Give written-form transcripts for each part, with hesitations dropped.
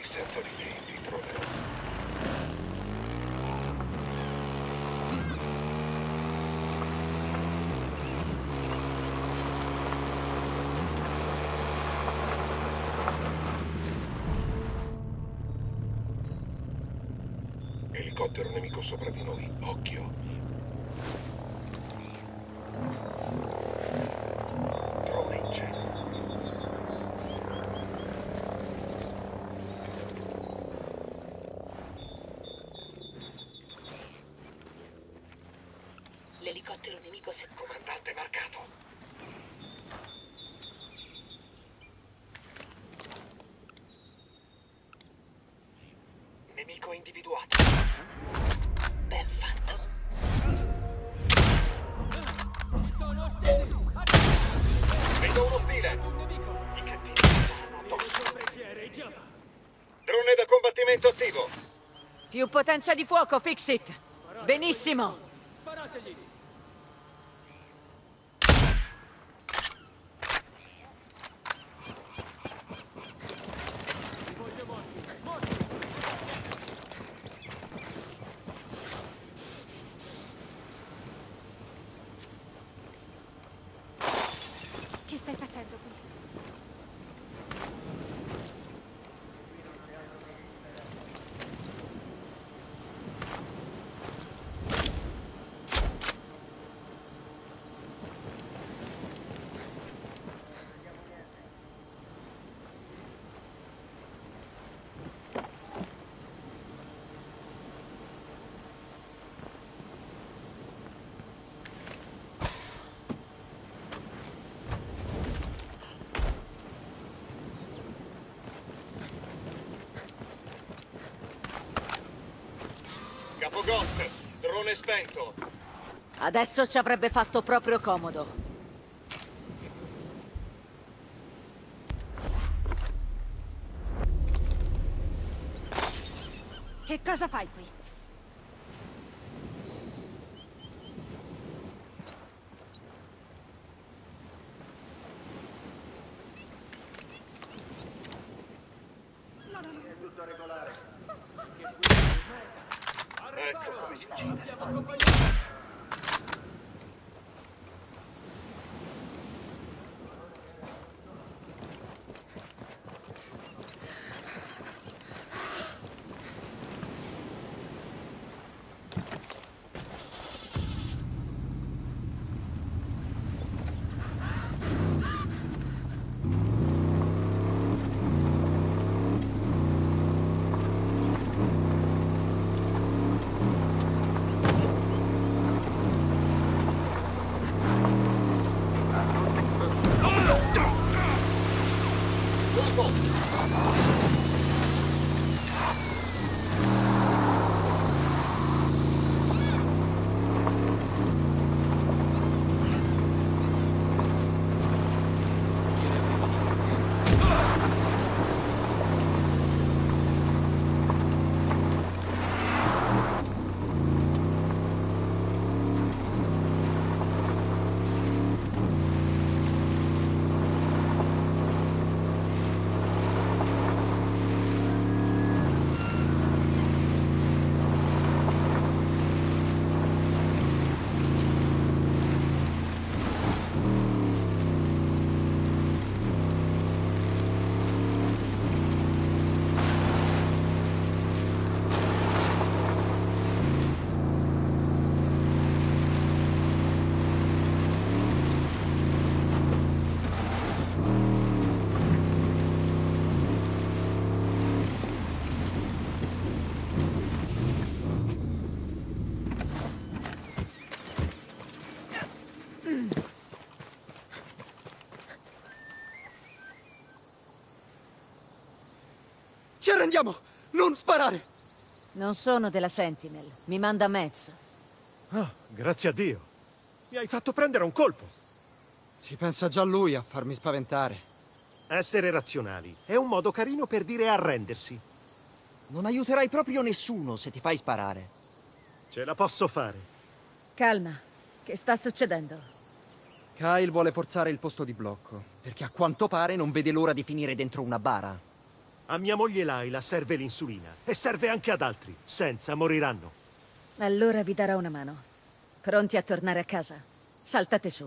Senza di me ti troverò. Elicottero nemico sopra di noi, occhio. Drone in cielo. L'elicottero nemico si è comandante marcato. Nemico individuato. Ben fatto. Ci sono ostili! Vedo uno ostile! I cattivi saranno addosso. Drone da combattimento attivo. Più potenza di fuoco, Fixit! Benissimo! Sparategli! Capo Ghost, drone spento. Adesso ci avrebbe fatto proprio comodo. Che cosa fai qui? Ci arrendiamo! Non sparare! Non sono della Sentinel. Mi manda a mezzo. Ah, grazie a Dio. Mi hai fatto prendere un colpo. Ci pensa già lui a farmi spaventare. Essere razionali è un modo carino per dire arrendersi. Non aiuterai proprio nessuno se ti fai sparare. Ce la posso fare. Calma. Che sta succedendo? Kyle vuole forzare il posto di blocco, perché a quanto pare non vede l'ora di finire dentro una bara. A mia moglie Laila serve l'insulina, e serve anche ad altri. Senza moriranno. Allora vi darò una mano. Pronti a tornare a casa? Saltate su.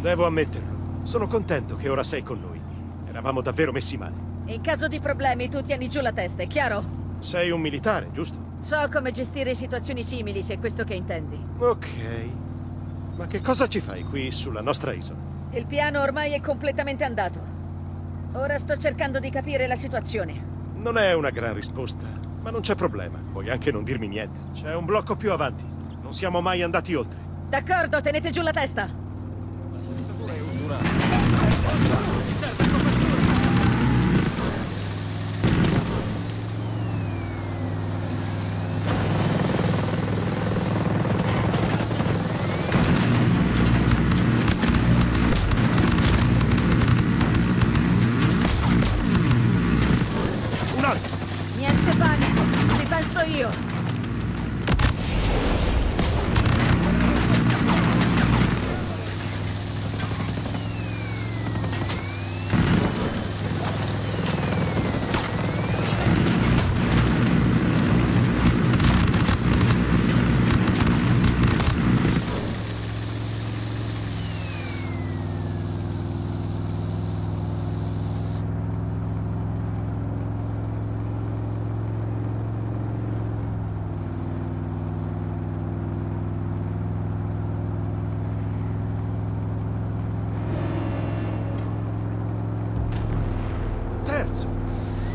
Devo ammetterlo, sono contento che ora sei con noi. Eravamo davvero messi male. In caso di problemi tu tieni giù la testa, è chiaro? Sei un militare, giusto? So come gestire situazioni simili, se è questo che intendi. Ok. Ma che cosa ci fai qui sulla nostra isola? Il piano ormai è completamente andato. Ora sto cercando di capire la situazione. Non è una gran risposta, ma non c'è problema. Puoi anche non dirmi niente. C'è un blocco più avanti. Non siamo mai andati oltre. D'accordo, tenete giù la testa. Niente panico, ci penso io.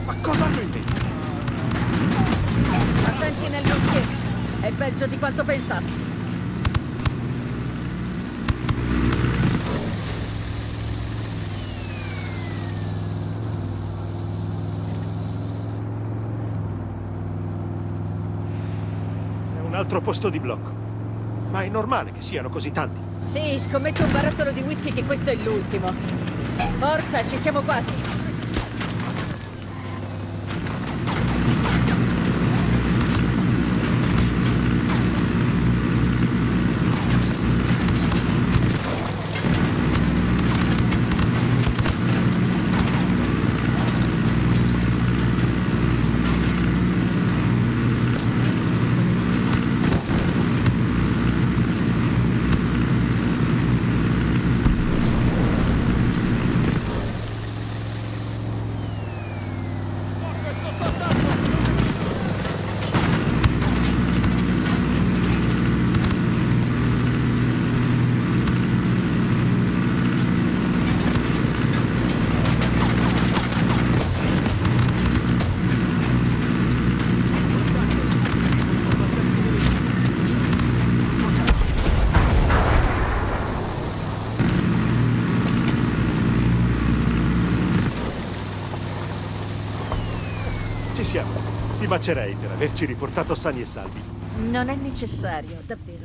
Ma cosa hanno in mente? La Sentinel non scherza. È peggio di quanto pensassi. È un altro posto di blocco. Ma è normale che siano così tanti. Sì, scommetto un barattolo di whisky che questo è l'ultimo. Forza, ci siamo quasi. siamo. Ti bacerei per averci riportato sani e salvi. Non è necessario, davvero.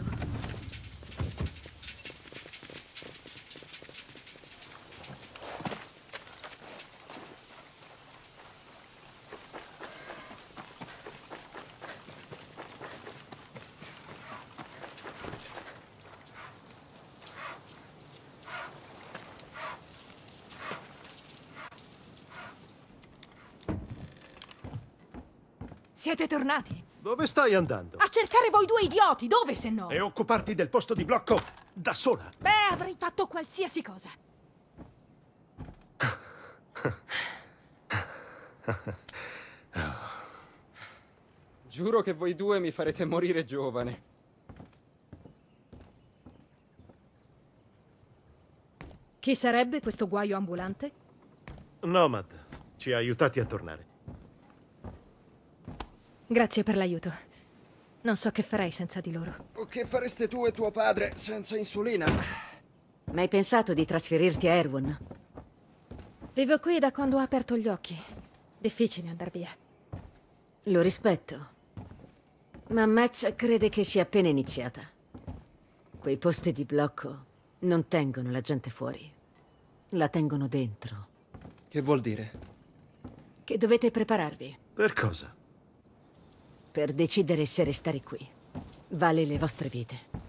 Siete tornati? Dove stai andando? A cercare voi due idioti, dove se no? E occuparti del posto di blocco da sola? Beh, avrei fatto qualsiasi cosa. Giuro che voi due mi farete morire giovane. Chi sarebbe questo guaio ambulante? Nomad, ci ha aiutati a tornare. Grazie per l'aiuto. Non so che farei senza di loro. O che fareste tu e tuo padre senza insulina? Ma hai pensato di trasferirti a Erwin? Vivo qui da quando ho aperto gli occhi. Difficile andar via. Lo rispetto. Ma Matt crede che sia appena iniziata. Quei posti di blocco non tengono la gente fuori. La tengono dentro. Che vuol dire? Che dovete prepararvi. Per cosa? Per decidere se restare qui. Vale le vostre vite.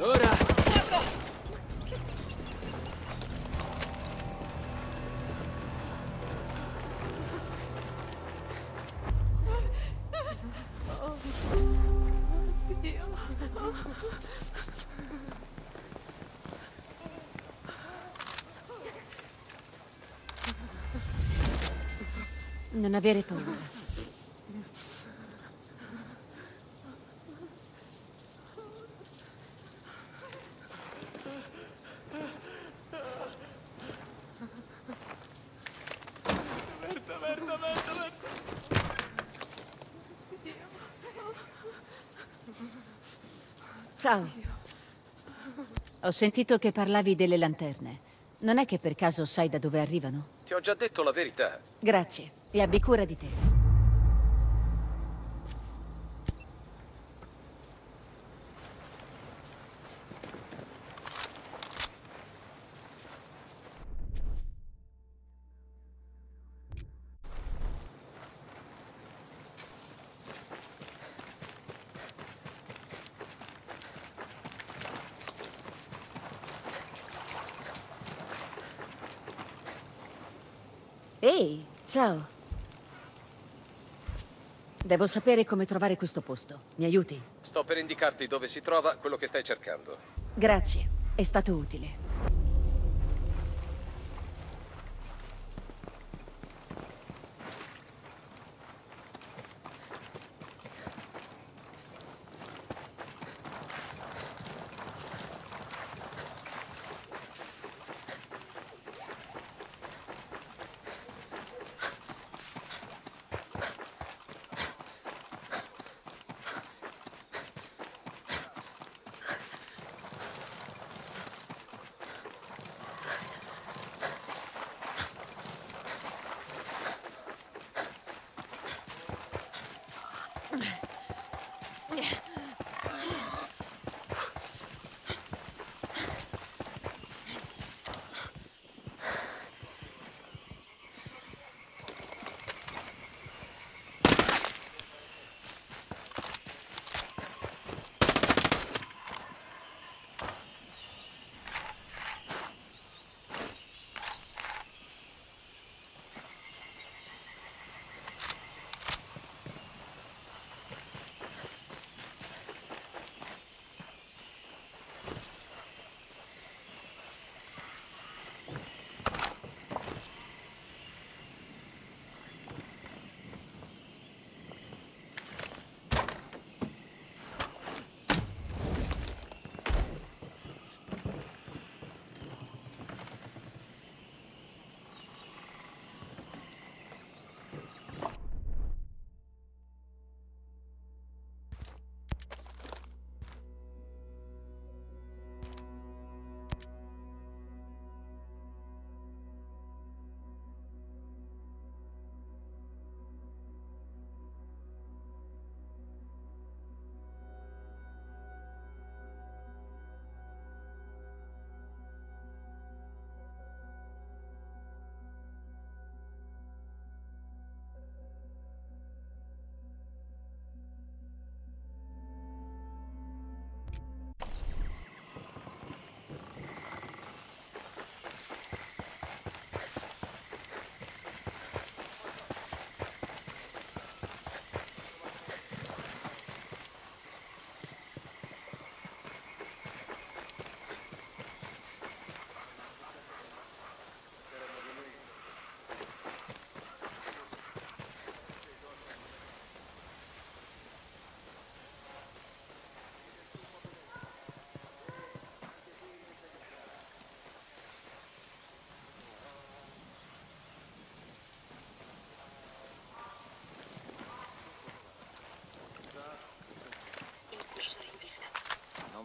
Ora! Non avere paura. Merda, merda, merda, merda. Ciao. Ho sentito che parlavi delle lanterne. Non è che per caso sai da dove arrivano? Ti ho già detto la verità. Grazie. E abbi cura di te. Ehi, ciao. Devo sapere come trovare questo posto. Mi aiuti? Sto per indicarti dove si trova quello che stai cercando. Grazie, è stato utile.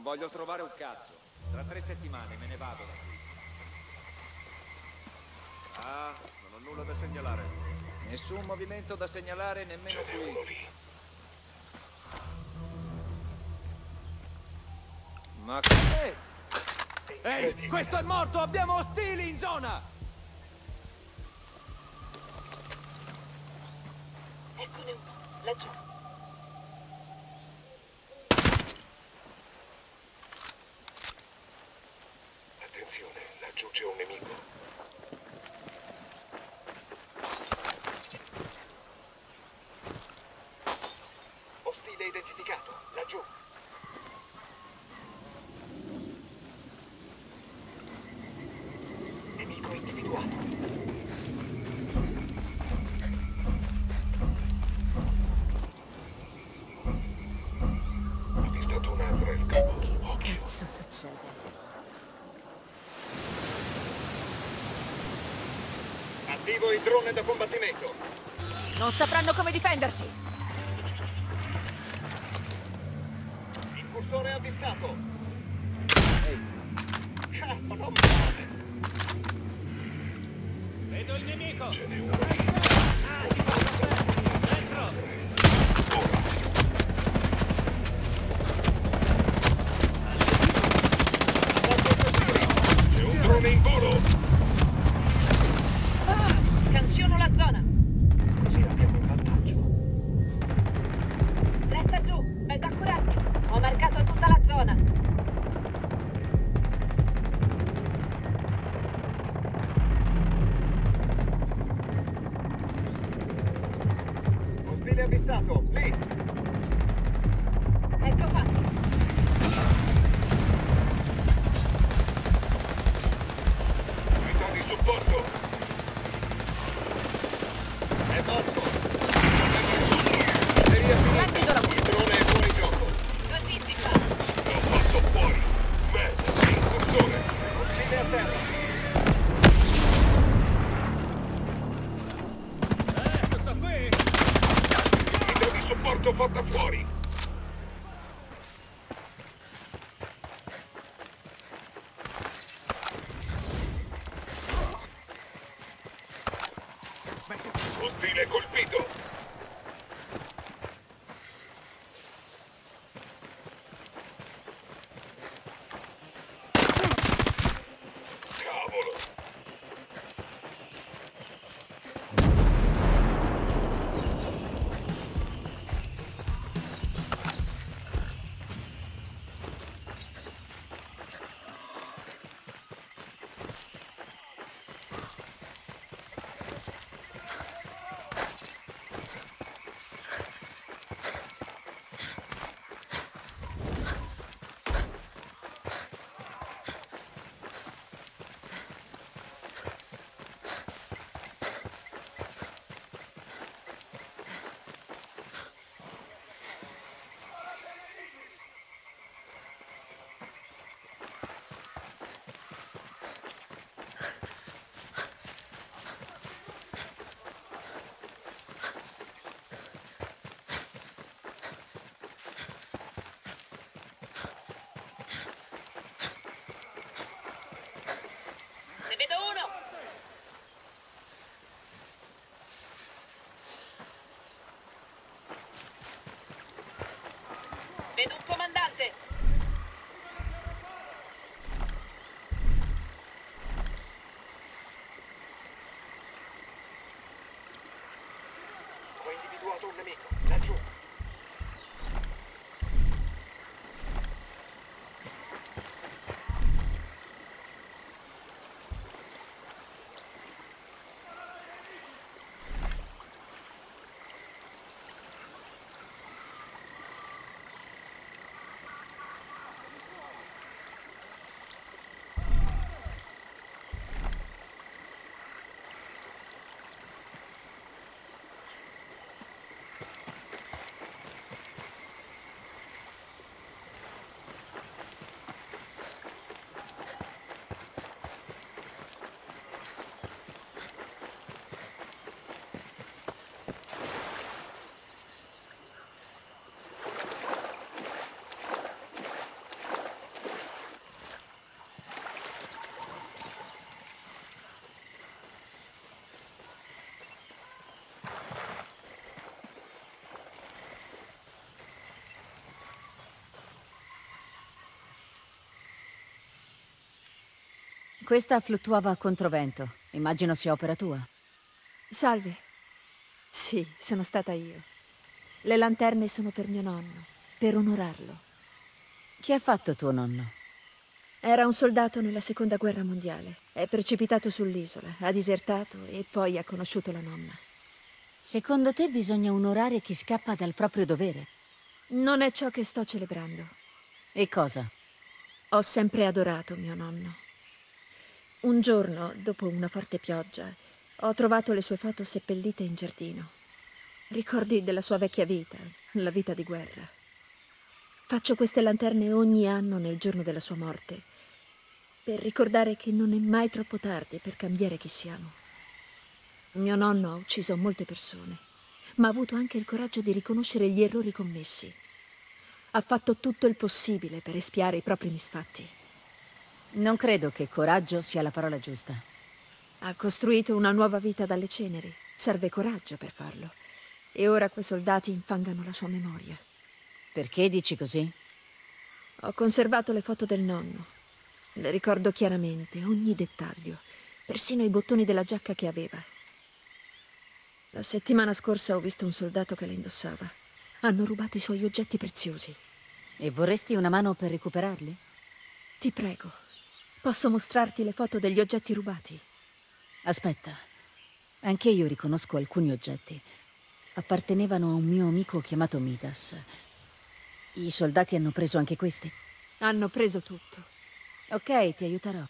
Non voglio trovare un cazzo. Tra 3 settimane me ne vado da qui. Ah, non ho nulla da segnalare. Nessun movimento da segnalare, nemmeno qui. Ma che... Ehi, questo è morto! Abbiamo ostili in zona! Eccone uno, laggiù. Attenzione, laggiù c'è un nemico. Ostile identificato, laggiù. Nemico individuato. Ho avvistato un altro il capo. Occhio. Cosa succede? Attivo il drone da combattimento. Non sapranno come difenderci. Cursore avvistato. Ehi. Cazzo, non male. Vedo il nemico. Ce n'è uno. Ah, ti faccio dentro. C'è un drone in volo. Scansiono la zona. Sì, abbiamo un vantaggio. Resta giù, vedo accurati. Ho marcato tutta la zona. Ostile avvistato, lì. Ecco qua. Unità di supporto. È morto. Batteria finita. Tutto qui! Unità di supporto fatta fuori! Ostile colpito! Vedo un comandante! Ho individuato un nemico, laggiù! Questa fluttuava a controvento. Immagino sia opera tua. Salve. Sì, sono stata io. Le lanterne sono per mio nonno, per onorarlo. Che ha fatto tuo nonno? Era un soldato nella seconda guerra mondiale. È precipitato sull'isola, ha disertato e poi ha conosciuto la nonna. Secondo te bisogna onorare chi scappa dal proprio dovere? Non è ciò che sto celebrando. E cosa? Ho sempre adorato mio nonno. Un giorno, dopo una forte pioggia, ho trovato le sue foto seppellite in giardino. Ricordi della sua vecchia vita, la vita di guerra. Faccio queste lanterne ogni anno nel giorno della sua morte, per ricordare che non è mai troppo tardi per cambiare chi siamo. Mio nonno ha ucciso molte persone, ma ha avuto anche il coraggio di riconoscere gli errori commessi. Ha fatto tutto il possibile per espiare i propri misfatti. Non credo che coraggio sia la parola giusta. Ha costruito una nuova vita dalle ceneri. Serve coraggio per farlo. E ora quei soldati infangano la sua memoria. Perché dici così? Ho conservato le foto del nonno. Le ricordo chiaramente, ogni dettaglio. Persino i bottoni della giacca che aveva. La settimana scorsa ho visto un soldato che la indossava. Hanno rubato i suoi oggetti preziosi. E vorresti una mano per recuperarli? Ti prego. Posso mostrarti le foto degli oggetti rubati? Aspetta, anche io riconosco alcuni oggetti. Appartenevano a un mio amico chiamato Midas. I soldati hanno preso anche questi? Hanno preso tutto. Ok, ti aiuterò.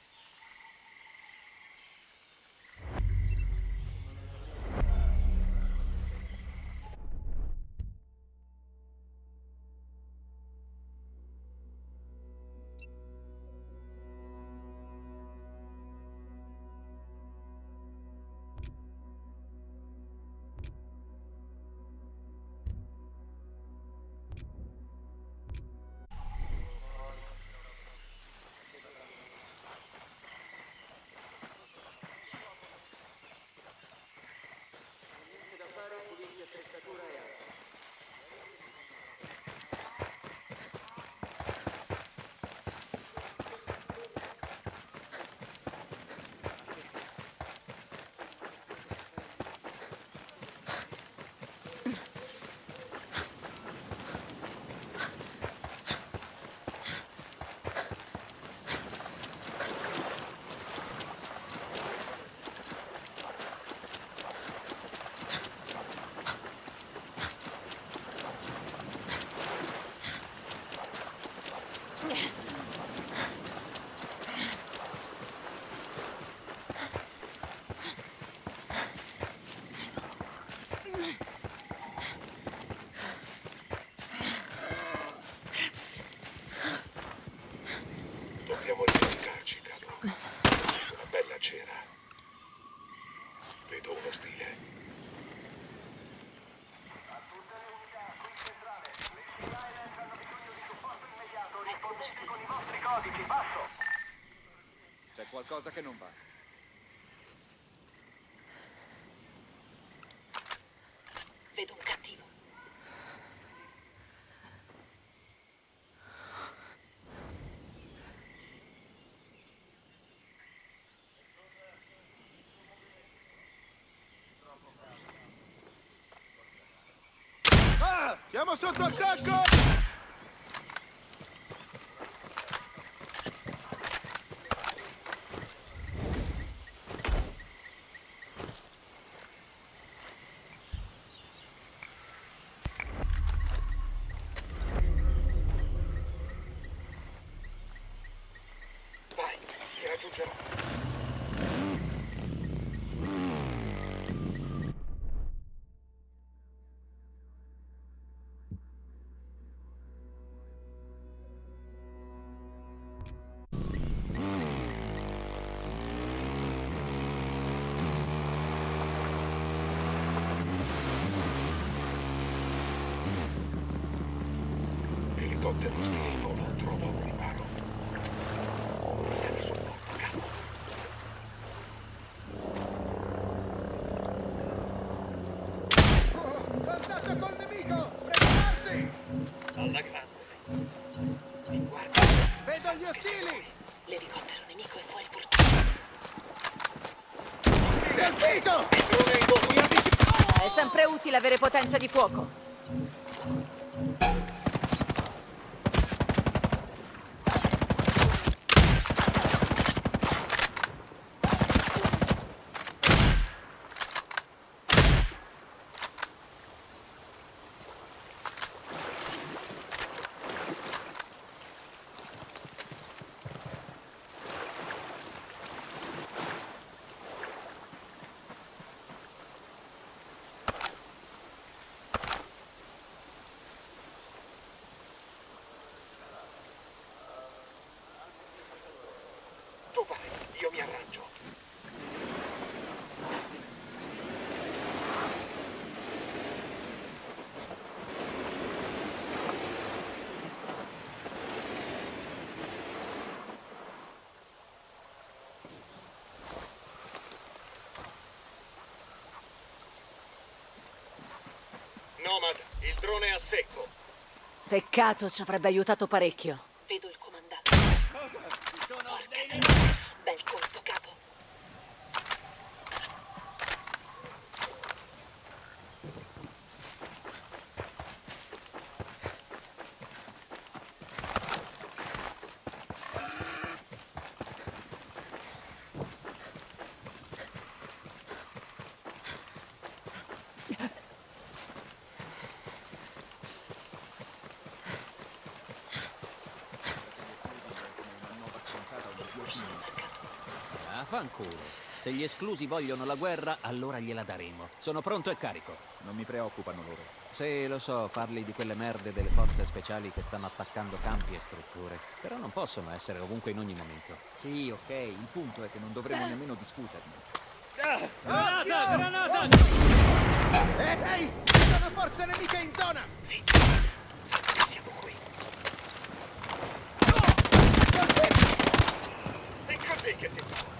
C'è qualcosa che non va. Vedo un cattivo. Ah! Siamo sotto attacco! Non trovo un riparo. Dammi supporto, cavolo. Contatto col nemico! Prepararsi! Alla grande. Mi guarda. Vedo gli ostili! L'elicottero nemico è fuori portata. colpito! È sempre utile avere potenza di fuoco. Io mi arrangio. Nomad, il drone è a secco. Peccato, ci avrebbe aiutato parecchio. Vedo il comandante. Cosa? Ci sono ordini. Bel colpo, capo. Fanculo. Se gli esclusi vogliono la guerra, allora gliela daremo. Sono pronto e carico. Non mi preoccupano loro. Sì, lo so, parli di quelle merde delle forze speciali che stanno attaccando campi e strutture. Però non possono essere ovunque in ogni momento. Sì, ok, il punto è che non dovremo nemmeno discuterne. Granata! Granata! Ehi! Sono forze nemiche in zona! Sì, siamo qui. È così che si fa.